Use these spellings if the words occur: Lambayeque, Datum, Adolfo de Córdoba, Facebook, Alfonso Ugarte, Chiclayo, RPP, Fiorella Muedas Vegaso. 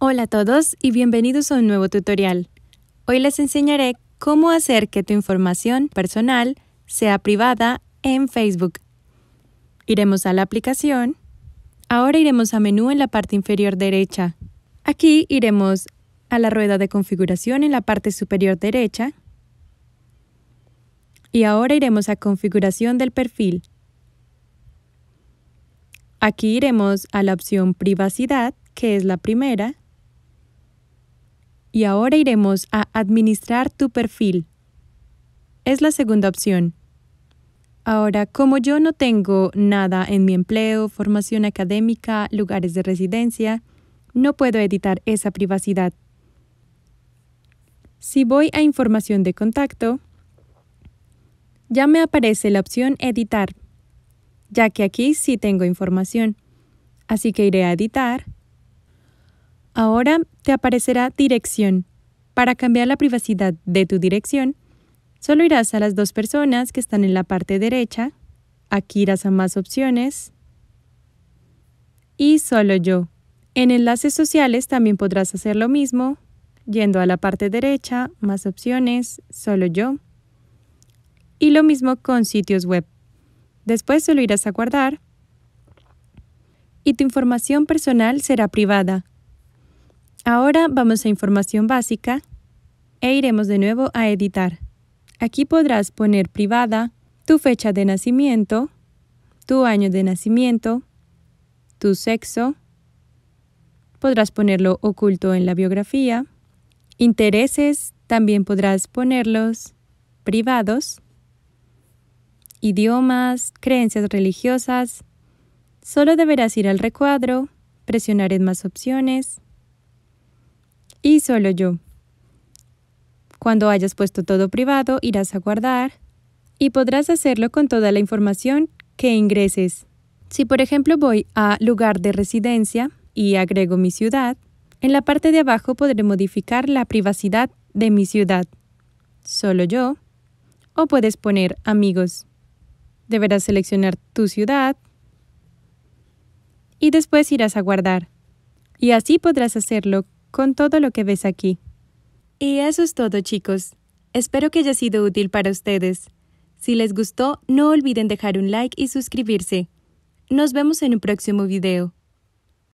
Hola a todos y bienvenidos a un nuevo tutorial. Hoy les enseñaré cómo hacer que tu información personal sea privada en Facebook. Iremos a la aplicación. Ahora iremos a menú en la parte inferior derecha. Aquí iremos a la rueda de configuración en la parte superior derecha. Y ahora iremos a configuración del perfil. Aquí iremos a la opción privacidad, que es la primera. Y ahora iremos a Administrar tu perfil. Es la segunda opción. Ahora, como yo no tengo nada en mi empleo, formación académica, lugares de residencia, no puedo editar esa privacidad. Si voy a Información de contacto, ya me aparece la opción Editar, ya que aquí sí tengo información. Así que iré a Editar. Ahora te aparecerá Dirección. Para cambiar la privacidad de tu dirección, solo irás a las dos personas que están en la parte derecha. Aquí irás a Más opciones. Y Solo yo. En Enlaces sociales también podrás hacer lo mismo, yendo a la parte derecha, Más opciones, Solo yo. Y lo mismo con sitios web. Después solo irás a Guardar. Y tu información personal será privada. Ahora vamos a Información básica e iremos de nuevo a Editar. Aquí podrás poner privada tu fecha de nacimiento, tu año de nacimiento, tu sexo. Podrás ponerlo oculto en la biografía. Intereses también podrás ponerlos privados. Idiomas, creencias religiosas. Solo deberás ir al recuadro, presionar en Más opciones. Y Solo yo. Cuando hayas puesto todo privado, irás a Guardar y podrás hacerlo con toda la información que ingreses. Si por ejemplo voy a Lugar de residencia y agrego mi ciudad, en la parte de abajo podré modificar la privacidad de mi ciudad. Solo yo. O puedes poner Amigos. Deberás seleccionar tu ciudad y después irás a Guardar. Y así podrás hacerlo con todo lo que ves aquí. Y eso es todo, chicos. Espero que haya sido útil para ustedes. Si les gustó, no olviden dejar un like y suscribirse. Nos vemos en un próximo video.